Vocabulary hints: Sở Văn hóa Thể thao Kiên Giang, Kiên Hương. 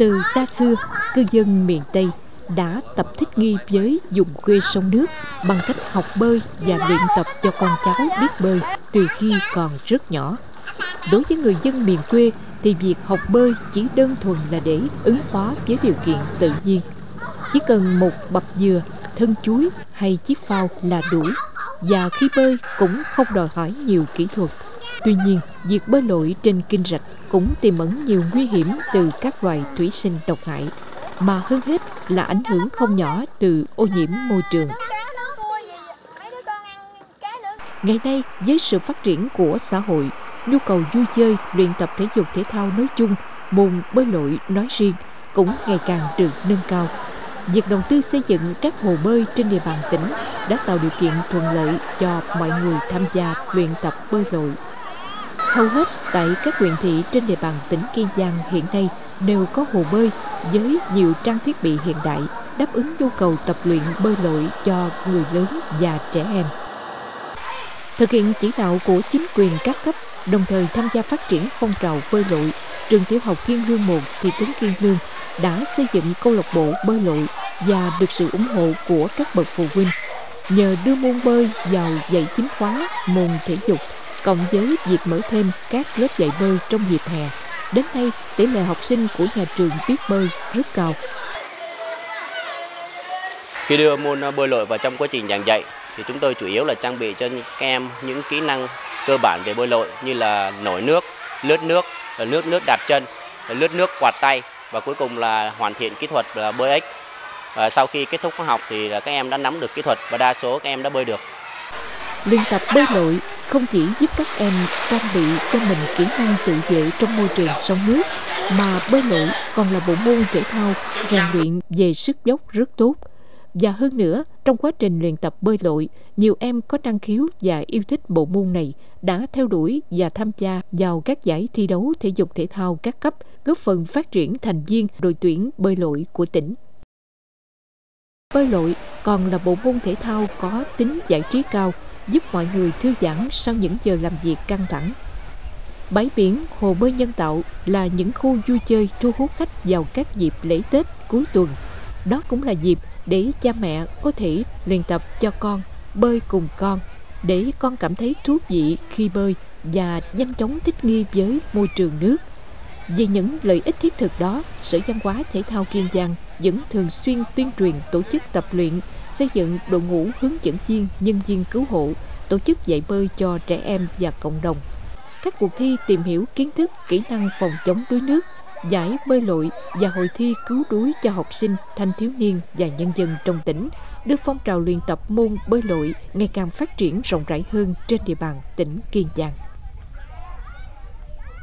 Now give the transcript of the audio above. Từ xa xưa, cư dân miền Tây đã tập thích nghi với vùng quê sông nước bằng cách học bơi và luyện tập cho con cháu biết bơi từ khi còn rất nhỏ. Đối với người dân miền quê thì việc học bơi chỉ đơn thuần là để ứng phó với điều kiện tự nhiên. Chỉ cần một bập dừa, thân chuối hay chiếc phao là đủ, và khi bơi cũng không đòi hỏi nhiều kỹ thuật. Tuy nhiên, việc bơi lội trên kênh rạch cũng tiềm ẩn nhiều nguy hiểm từ các loài thủy sinh độc hại, mà hơn hết là ảnh hưởng không nhỏ từ ô nhiễm môi trường. Ngày nay, với sự phát triển của xã hội, nhu cầu vui chơi, luyện tập thể dục thể thao nói chung, môn bơi lội nói riêng cũng ngày càng được nâng cao. Việc đầu tư xây dựng các hồ bơi trên địa bàn tỉnh đã tạo điều kiện thuận lợi cho mọi người tham gia luyện tập bơi lội. Hầu hết tại các huyện thị trên địa bàn tỉnh Kiên Giang hiện nay đều có hồ bơi với nhiều trang thiết bị hiện đại, đáp ứng nhu cầu tập luyện bơi lội cho người lớn và trẻ em. Thực hiện chỉ đạo của chính quyền các cấp, đồng thời tham gia phát triển phong trào bơi lội, trường tiểu học Kiên Hương 1, Thị Trấn Kiên Hương đã xây dựng câu lạc bộ bơi lội và được sự ủng hộ của các bậc phụ huynh. Nhờ đưa môn bơi vào dạy chính khóa môn thể dục, cộng với việc mở thêm các lớp dạy bơi trong dịp hè, đến nay tỷ lệ học sinh của nhà trường biết bơi rất cao. Khi đưa môn bơi lội vào trong quá trình giảng dạy thì chúng tôi chủ yếu là trang bị cho các em những kỹ năng cơ bản về bơi lội như là nổi nước, lướt nước, nước đạp chân, lướt nước quạt tay và cuối cùng là hoàn thiện kỹ thuật bơi ếch. Sau khi kết thúc khóa học thì các em đã nắm được kỹ thuật và đa số các em đã bơi được. Luyện tập bơi lội không chỉ giúp các em trang bị cho mình kỹ năng tự vệ trong môi trường sông nước, mà bơi lội còn là bộ môn thể thao rèn luyện về sức dốc rất tốt. Và hơn nữa, trong quá trình luyện tập bơi lội, nhiều em có năng khiếu và yêu thích bộ môn này đã theo đuổi và tham gia vào các giải thi đấu thể dục thể thao các cấp, góp phần phát triển thành viên đội tuyển bơi lội của tỉnh. Bơi lội còn là bộ môn thể thao có tính giải trí cao, giúp mọi người thư giãn sau những giờ làm việc căng thẳng. Bãi biển, hồ bơi nhân tạo là những khu vui chơi thu hút khách vào các dịp lễ Tết, cuối tuần. Đó cũng là dịp để cha mẹ có thể luyện tập cho con, bơi cùng con, để con cảm thấy thú vị khi bơi và nhanh chóng thích nghi với môi trường nước. Vì những lợi ích thiết thực đó, Sở Văn hóa Thể thao Kiên Giang vẫn thường xuyên tuyên truyền, tổ chức tập luyện, xây dựng đội ngũ hướng dẫn viên, nhân viên cứu hộ, tổ chức dạy bơi cho trẻ em và cộng đồng. Các cuộc thi tìm hiểu kiến thức, kỹ năng phòng chống đuối nước, giải bơi lội và hội thi cứu đuối cho học sinh, thanh thiếu niên và nhân dân trong tỉnh đưa phong trào luyện tập môn bơi lội ngày càng phát triển rộng rãi hơn trên địa bàn tỉnh Kiên Giang.